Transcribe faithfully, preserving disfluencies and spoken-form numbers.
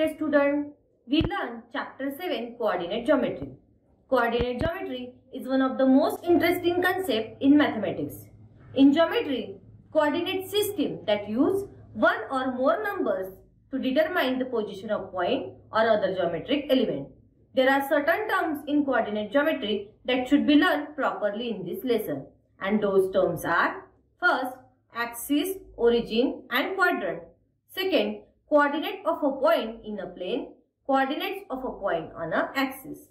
dear student, we learned chapter seven coordinate geometry. Coordinate geometry is one of the most interesting concepts in mathematics. In geometry, coordinate system that use one or more numbers to determine the position of point or other geometric element. There are certain terms in coordinate geometry that should be learned properly in this lesson, and those terms are: first, axis, origin and quadrant. Second, coordinate of a point in a plane, coordinates of a point on an axis.